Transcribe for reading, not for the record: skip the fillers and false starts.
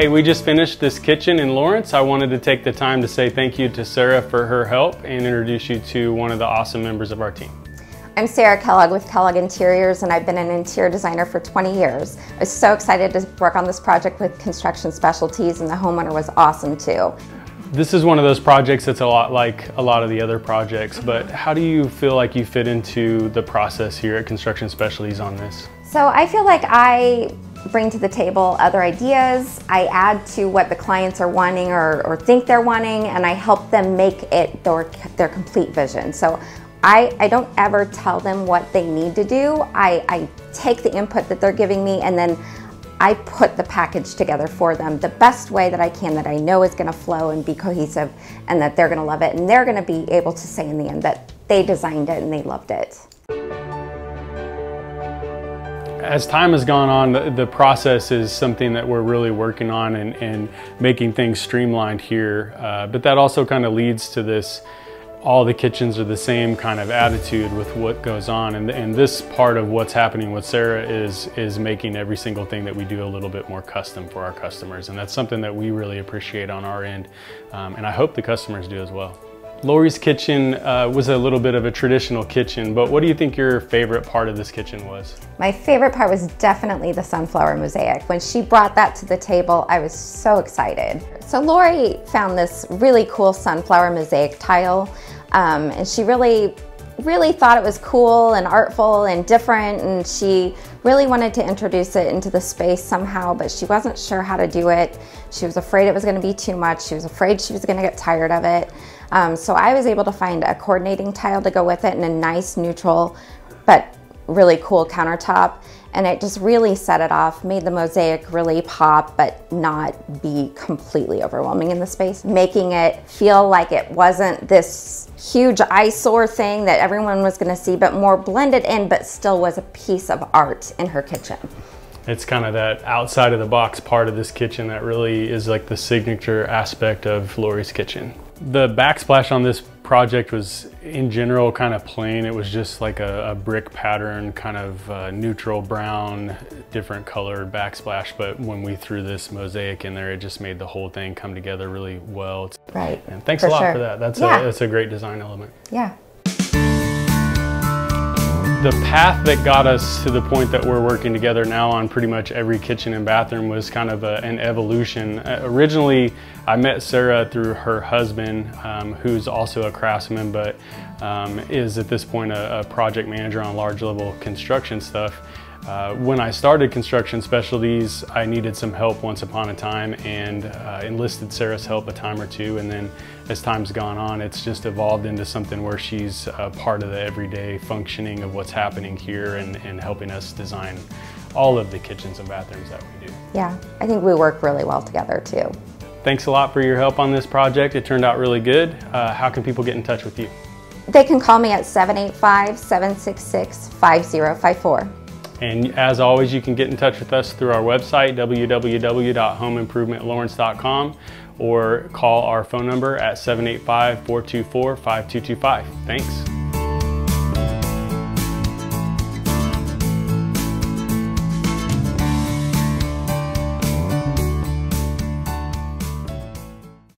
Hey, we just finished this kitchen in Lawrence. I wanted to take the time to say thank you to Sarah for her help and introduce you to one of the awesome members of our team. I'm Sarah Kellogg with Kellogg Interiors, and I've been an interior designer for 20 years. I was so excited to work on this project with Construction Specialties, and the homeowner was awesome too. This is one of those projects that's a lot like a lot of the other projects, but how do you feel like you fit into the process here at Construction Specialties on this? So I feel like I bring to the table other ideas. I add to what the clients are wanting or think they're wanting, and I help them make it their complete vision. So I don't ever tell them what they need to do. I take the input that they're giving me, and then I put the package together for them the best way that I can, that I know is gonna flow and be cohesive, and that they're gonna love it, and they're gonna be able to say in the end that they designed it and they loved it. As time has gone on, the process is something that we're really working on and making things streamlined here, but that also kind of leads to this all the kitchens are the same kind of attitude with what goes on, and this part of what's happening with Sarah is making every single thing that we do a little bit more custom for our customers, and that's something that we really appreciate on our end, and I hope the customers do as well. Lori's kitchen was a little bit of a traditional kitchen, but what do you think your favorite part of this kitchen was? My favorite part was definitely the sunflower mosaic. When she brought that to the table, I was so excited. So Lori found this really cool sunflower mosaic tile, and she really thought it was cool and artful and different, and she really wanted to introduce it into the space somehow, but she wasn't sure how to do it. She was afraid it was going to be too much. She was afraid she was going to get tired of it. So I was able to find a coordinating tile to go with it and a nice neutral but really cool countertop, and it just really set it off, made the mosaic really pop but not be completely overwhelming in the space, making it feel like it wasn't this huge eyesore thing that everyone was going to see, but more blended in but still was a piece of art in her kitchen. It's kind of that outside of the box part of this kitchen that really is like the signature aspect of Lori's kitchen. The backsplash on this project was in general kind of plain. It was just like a brick pattern, kind of neutral brown, different colored backsplash, but when we threw this mosaic in there, it just made the whole thing come together really well. Right. And thanks a lot for that. That's a great design element. Yeah. The path that got us to the point that we're working together now on pretty much every kitchen and bathroom was kind of an evolution. Originally, I met Sarah through her husband, who's also a craftsman, but is at this point a project manager on large level construction stuff. When I started Construction Specialties, I needed some help once upon a time, and enlisted Sarah's help a time or two, and then as time's gone on, it's just evolved into something where she's part of the everyday functioning of what's happening here and helping us design all of the kitchens and bathrooms that we do. Yeah, I think we work really well together too. Thanks a lot for your help on this project. It turned out really good. How can people get in touch with you? They can call me at 785-766-5054. And as always, you can get in touch with us through our website, www.homeimprovementlawrence.com, or call our phone number at 785-424-5225. Thanks.